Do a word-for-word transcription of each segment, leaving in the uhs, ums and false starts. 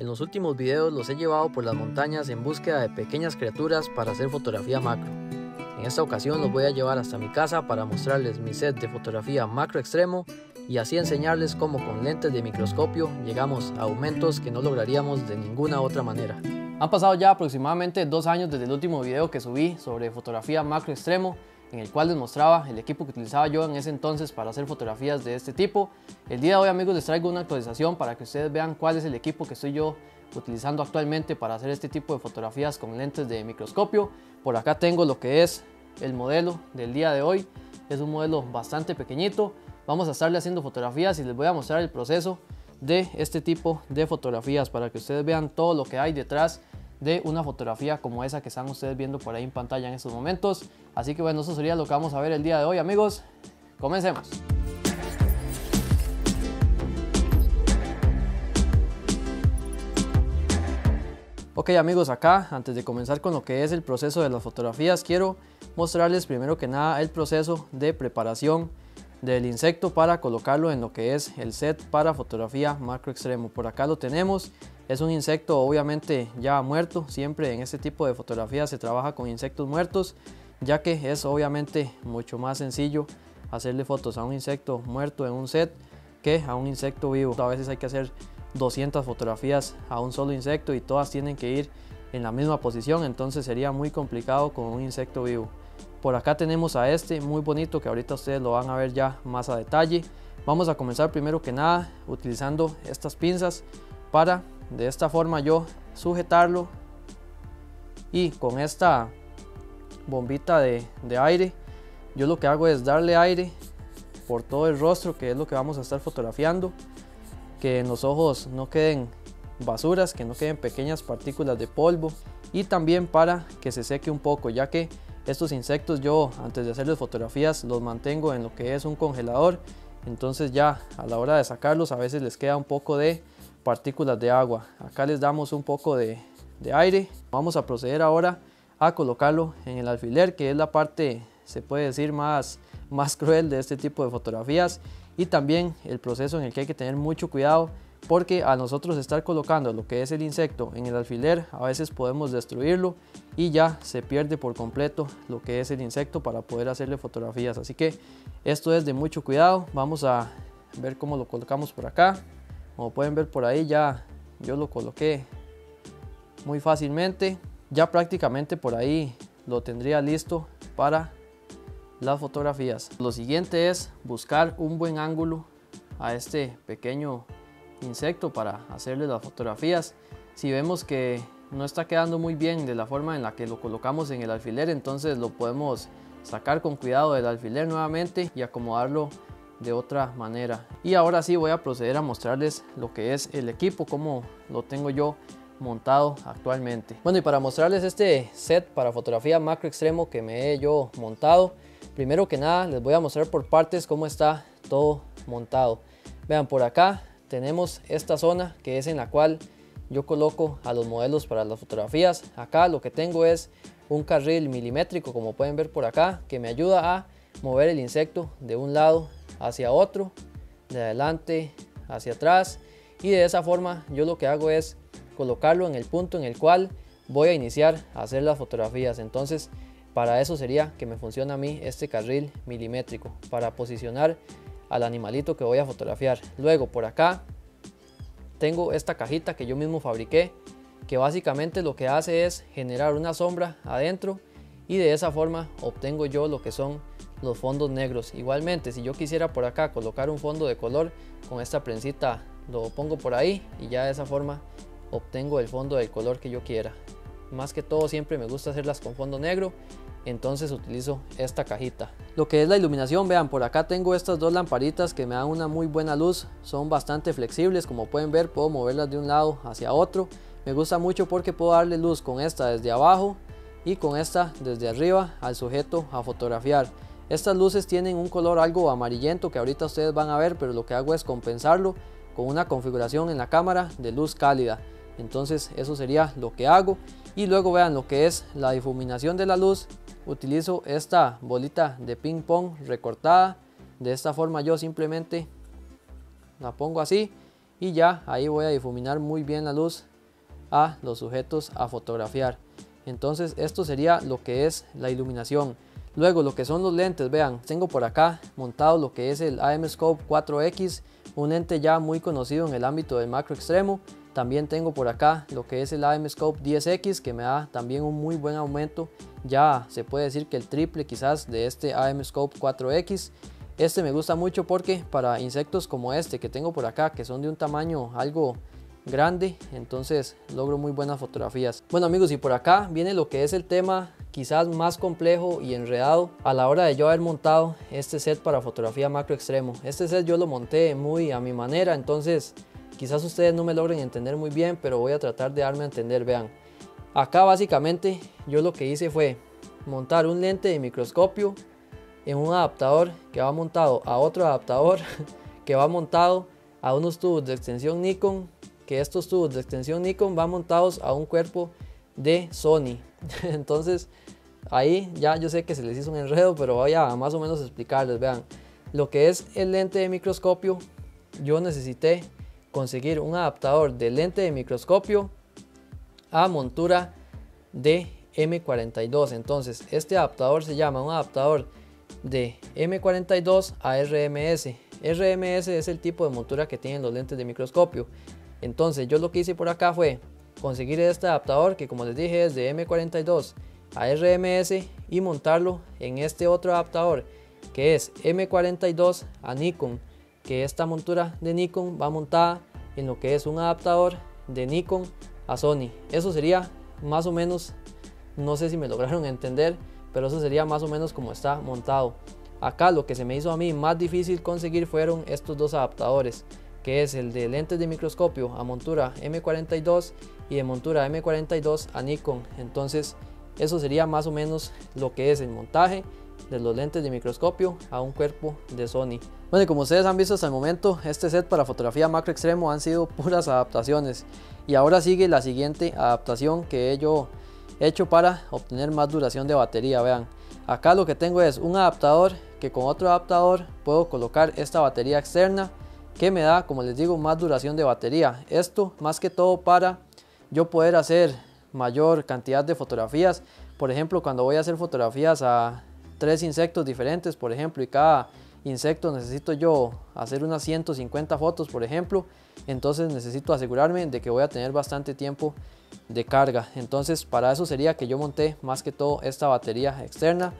En los últimos videos los he llevado por las montañas en búsqueda de pequeñas criaturas para hacer fotografía macro. En esta ocasión los voy a llevar hasta mi casa para mostrarles mi set de fotografía macro extremo y así enseñarles cómo con lentes de microscopio llegamos a aumentos que no lograríamos de ninguna otra manera. Han pasado ya aproximadamente dos años desde el último video que subí sobre fotografía macro extremo, en el cual les mostraba el equipo que utilizaba yo en ese entonces para hacer fotografías de este tipo. El día de hoy, amigos, les traigo una actualización para que ustedes vean cuál es el equipo que estoy yo utilizando actualmente para hacer este tipo de fotografías con lentes de microscopio. Por acá tengo lo que es el modelo del día de hoy. Es un modelo bastante pequeñito. Vamos a estarle haciendo fotografías y les voy a mostrar el proceso de este tipo de fotografías para que ustedes vean todo lo que hay detrás de una fotografía como esa que están ustedes viendo por ahí en pantalla en estos momentos. Así que bueno, eso sería lo que vamos a ver el día de hoy, amigos. Comencemos. Ok, amigos, acá antes de comenzar con lo que es el proceso de las fotografías, quiero mostrarles primero que nada el proceso de preparación del insecto para colocarlo en lo que es el set para fotografía macro extremo. Por acá lo tenemos. Es un insecto obviamente ya muerto. Siempre en este tipo de fotografías se trabaja con insectos muertos, ya que es obviamente mucho más sencillo hacerle fotos a un insecto muerto en un set que a un insecto vivo. A veces hay que hacer doscientas fotografías a un solo insecto y todas tienen que ir en la misma posición, entonces sería muy complicado con un insecto vivo. Por acá tenemos a este muy bonito que ahorita ustedes lo van a ver ya más a detalle. Vamos a comenzar primero que nada utilizando estas pinzas para de esta forma yo sujetarlo, y con esta bombita de, de aire yo lo que hago es darle aire por todo el rostro, que es lo que vamos a estar fotografiando, que en los ojos no queden basuras, que no queden pequeñas partículas de polvo, y también para que se seque un poco, ya que estos insectos yo antes de hacerles fotografías los mantengo en lo que es un congelador, entonces ya a la hora de sacarlos a veces les queda un poco de partículas de agua. Acá les damos un poco de, de aire. Vamos a proceder ahora a colocarlo en el alfiler, que es la parte, se puede decir, más, más cruel de este tipo de fotografías, y también el proceso en el que hay que tener mucho cuidado, porque a nosotros estar colocando lo que es el insecto en el alfiler a veces podemos destruirlo y ya se pierde por completo lo que es el insecto para poder hacerle fotografías, así que esto es de mucho cuidado. Vamos a ver cómo lo colocamos por acá. Como pueden ver por ahí, ya yo lo coloqué muy fácilmente. Ya prácticamente por ahí lo tendría listo para las fotografías. Lo siguiente es buscar un buen ángulo a este pequeño insecto para hacerle las fotografías. Si vemos que no está quedando muy bien de la forma en la que lo colocamos en el alfiler, entonces lo podemos sacar con cuidado del alfiler nuevamente y acomodarlo de otra manera. Y ahora sí voy a proceder a mostrarles lo que es el equipo, como lo tengo yo montado actualmente. Bueno, y para mostrarles este set para fotografía macro extremo que me he yo montado, primero que nada les voy a mostrar por partes cómo está todo montado. Vean, por acá tenemos esta zona que es en la cual yo coloco a los modelos para las fotografías. Acá lo que tengo es un carril milimétrico, como pueden ver por acá, que me ayuda a mover el insecto de un lado hacia otro, de adelante hacia atrás, y de esa forma yo lo que hago es colocarlo en el punto en el cual voy a iniciar a hacer las fotografías. Entonces para eso sería que me funciona a mí este carril milimétrico, para posicionar al animalito que voy a fotografiar. Luego por acá tengo esta cajita que yo mismo fabriqué, que básicamente lo que hace es generar una sombra adentro, y de esa forma obtengo yo lo que son los fondos negros. Igualmente, si yo quisiera por acá colocar un fondo de color, con esta prensita lo pongo por ahí y ya de esa forma obtengo el fondo del color que yo quiera. Más que todo siempre me gusta hacerlas con fondo negro, entonces utilizo esta cajita. Lo que es la iluminación, vean, por acá tengo estas dos lamparitas que me dan una muy buena luz, son bastante flexibles, como pueden ver puedo moverlas de un lado hacia otro. Me gusta mucho porque puedo darle luz con esta desde abajo y con esta desde arriba al sujeto a fotografiar. Estas luces tienen un color algo amarillento que ahorita ustedes van a ver, pero lo que hago es compensarlo con una configuración en la cámara de luz cálida. Entonces eso sería lo que hago. Y luego vean lo que es la difuminación de la luz. Utilizo esta bolita de ping pong recortada. De esta forma yo simplemente la pongo así y ya ahí voy a difuminar muy bien la luz a los sujetos a fotografiar. Entonces esto sería lo que es la iluminación. Luego lo que son los lentes, vean, tengo por acá montado lo que es el AMScope cuatro X, un lente ya muy conocido en el ámbito del macro extremo. También tengo por acá lo que es el AMScope diez X, que me da también un muy buen aumento, ya se puede decir que el triple quizás de este AMScope cuatro X. Este me gusta mucho porque para insectos como este que tengo por acá, que son de un tamaño algo grande, entonces logro muy buenas fotografías. Bueno amigos, y por acá viene lo que es el tema quizás más complejo y enredado a la hora de yo haber montado este set para fotografía macro extremo. Este set yo lo monté muy a mi manera, entonces quizás ustedes no me logren entender muy bien, pero voy a tratar de darme a entender. Vean, acá básicamente yo lo que hice fue montar un lente de microscopio en un adaptador que va montado a otro adaptador que va montado a unos tubos de extensión Nikon, que estos tubos de extensión Nikon van montados a un cuerpo de Sony. Entonces ahí ya yo sé que se les hizo un enredo, pero voy a más o menos explicarles. Vean, lo que es el lente de microscopio, yo necesité conseguir un adaptador de lente de microscopio a montura de M cuarenta y dos. Entonces este adaptador se llama un adaptador de M cuarenta y dos a R M S. R M S es el tipo de montura que tienen los lentes de microscopio. Entonces yo lo que hice por acá fue conseguir este adaptador que, como les dije, es de M cuarenta y dos a R M S y montarlo en este otro adaptador que es M cuarenta y dos a Nikon, que esta montura de Nikon va montada en lo que es un adaptador de Nikon a Sony. Eso sería más o menos, no sé si me lograron entender, pero eso sería más o menos como está montado. Acá lo que se me hizo a mí más difícil conseguir fueron estos dos adaptadores, que es el de lentes de microscopio a montura M cuarenta y dos y de montura M cuarenta y dos a Nikon. Entonces eso sería más o menos lo que es el montaje de los lentes de microscopio a un cuerpo de Sony. Bueno, y como ustedes han visto hasta el momento, este set para fotografía macro extremo han sido puras adaptaciones, y ahora sigue la siguiente adaptación que yo he hecho para obtener más duración de batería. Vean, acá lo que tengo es un adaptador que con otro adaptador puedo colocar esta batería externa, que me da, como les digo, más duración de batería. Esto más que todo para yo poder hacer mayor cantidad de fotografías. Por ejemplo, cuando voy a hacer fotografías a tres insectos diferentes, por ejemplo, y cada insecto necesito yo hacer unas ciento cincuenta fotos, por ejemplo, entonces necesito asegurarme de que voy a tener bastante tiempo de carga. Entonces para eso sería que yo monté más que todo esta batería externa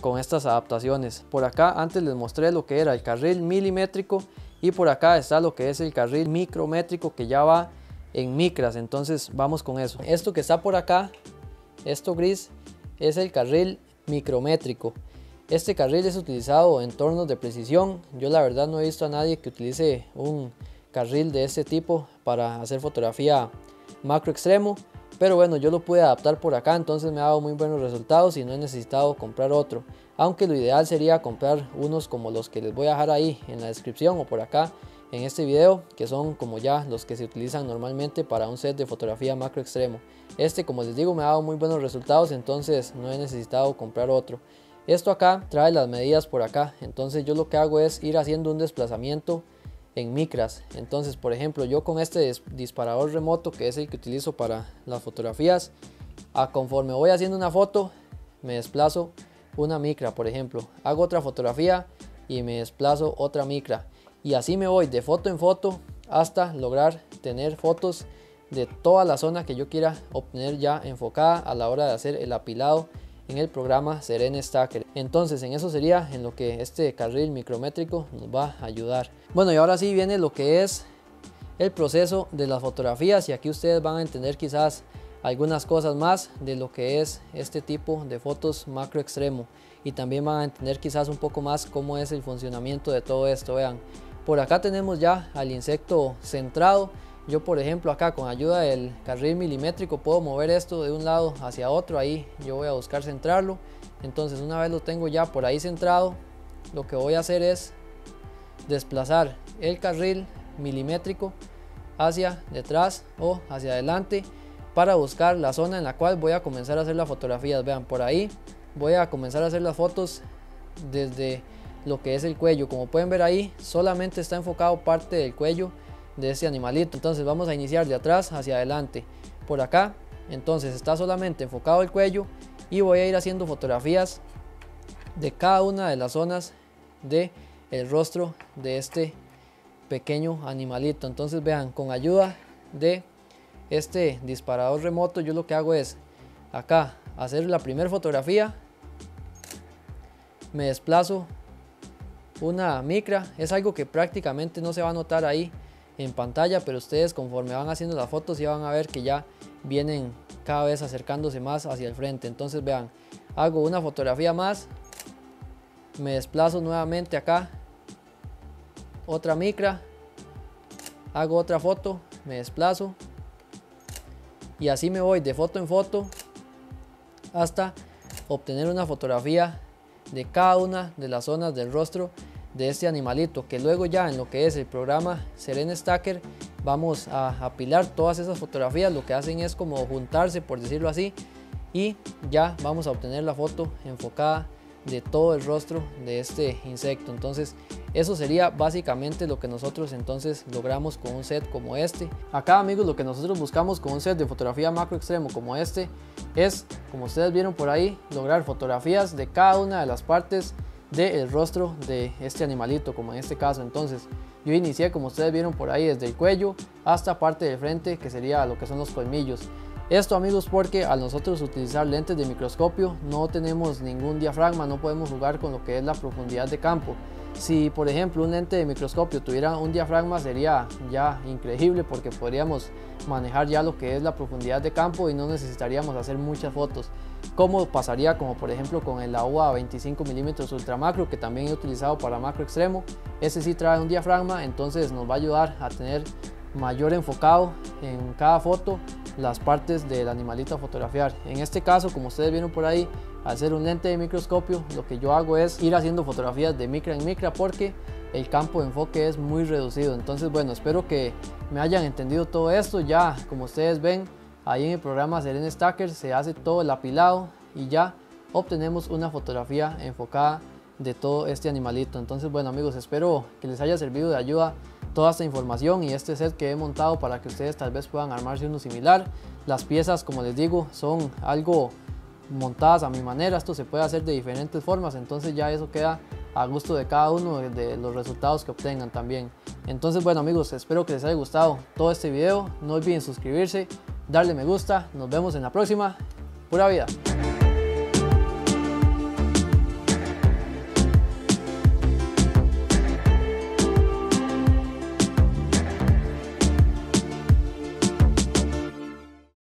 con estas adaptaciones. Por acá antes les mostré lo que era el carril milimétrico, y por acá está lo que es el carril micrométrico, que ya va en micras. Entonces vamos con eso. Esto que está por acá, esto gris, es el carril micrométrico. Este carril es utilizado en tornos de precisión. Yo la verdad no he visto a nadie que utilice un carril de este tipo para hacer fotografía macro extremo, pero bueno, yo lo pude adaptar por acá, entonces me ha dado muy buenos resultados y no he necesitado comprar otro, aunque lo ideal sería comprar unos como los que les voy a dejar ahí en la descripción o por acá en este video, que son como ya los que se utilizan normalmente para un set de fotografía macro extremo. Este, como les digo, me ha dado muy buenos resultados, entonces no he necesitado comprar otro. Esto acá trae las medidas por acá, entonces yo lo que hago es ir haciendo un desplazamiento en micras. Entonces, por ejemplo, yo con este disparador remoto, que es el que utilizo para las fotografías, a conforme voy haciendo una foto me desplazo una micra, por ejemplo, hago otra fotografía y me desplazo otra micra, y así me voy de foto en foto hasta lograr tener fotos de toda la zona que yo quiera obtener ya enfocada a la hora de hacer el apilado en el programa Zerene Stacker. Entonces en eso sería en lo que este carril micrométrico nos va a ayudar. Bueno, y ahora sí viene lo que es el proceso de las fotografías, y aquí ustedes van a entender quizás algunas cosas más de lo que es este tipo de fotos macro extremo, y también van a entender quizás un poco más cómo es el funcionamiento de todo esto. Vean, por acá tenemos ya al insecto centrado. Yo, por ejemplo, acá con ayuda del carril milimétrico puedo mover esto de un lado hacia otro. Ahí yo voy a buscar centrarlo. Entonces una vez lo tengo ya por ahí centrado, lo que voy a hacer es desplazar el carril milimétrico hacia detrás o hacia adelante para buscar la zona en la cual voy a comenzar a hacer las fotografías. Vean, por ahí voy a comenzar a hacer las fotos desde lo que es el cuello. Como pueden ver ahí, solamente está enfocado parte del cuello de este animalito. Entonces vamos a iniciar de atrás hacia adelante por acá. Entonces está solamente enfocado el cuello y voy a ir haciendo fotografías de cada una de las zonas de el rostro de este pequeño animalito. Entonces vean, con ayuda de este disparador remoto, yo lo que hago es acá hacer la primera fotografía, me desplazo una micra. Es algo que prácticamente no se va a notar ahí en pantalla, pero ustedes conforme van haciendo las fotos ya van a ver que ya vienen cada vez acercándose más hacia el frente. Entonces vean, hago una fotografía más, me desplazo nuevamente acá, otra micra, hago otra foto, me desplazo, y así me voy de foto en foto hasta obtener una fotografía de cada una de las zonas del rostro de este animalito, que luego ya en lo que es el programa Zerene Stacker vamos a apilar todas esas fotografías. Lo que hacen es como juntarse, por decirlo así, y ya vamos a obtener la foto enfocada de todo el rostro de este insecto. Entonces eso sería básicamente lo que nosotros entonces logramos con un set como este. Acá, amigos, lo que nosotros buscamos con un set de fotografía macro extremo como este es, como ustedes vieron por ahí, lograr fotografías de cada una de las partes del rostro de este animalito, como en este caso. Entonces yo inicié, como ustedes vieron por ahí, desde el cuello hasta parte del frente, que sería lo que son los colmillos. Esto, amigos, porque al nosotros utilizar lentes de microscopio no tenemos ningún diafragma, no podemos jugar con lo que es la profundidad de campo. Si por ejemplo un lente de microscopio tuviera un diafragma sería ya increíble, porque podríamos manejar ya lo que es la profundidad de campo y no necesitaríamos hacer muchas fotos, como pasaría como por ejemplo con el Laowa veinticinco milímetros ultra macro, que también he utilizado para macro extremo. Ese sí trae un diafragma, entonces nos va a ayudar a tener mayor enfocado en cada foto las partes del animalito a fotografiar. En este caso, como ustedes vieron por ahí, al ser un lente de microscopio, lo que yo hago es ir haciendo fotografías de micra en micra, porque el campo de enfoque es muy reducido. Entonces bueno, espero que me hayan entendido todo esto. Ya como ustedes ven ahí en el programa Zerene Stacker se hace todo el apilado y ya obtenemos una fotografía enfocada de todo este animalito. Entonces bueno, amigos, espero que les haya servido de ayuda toda esta información y este set que he montado para que ustedes tal vez puedan armarse uno similar. Las piezas, como les digo, son algo montadas a mi manera. Esto se puede hacer de diferentes formas, entonces ya eso queda a gusto de cada uno, de los resultados que obtengan también. Entonces bueno, amigos, espero que les haya gustado todo este video. No olviden suscribirse, darle me gusta. Nos vemos en la próxima. Pura vida.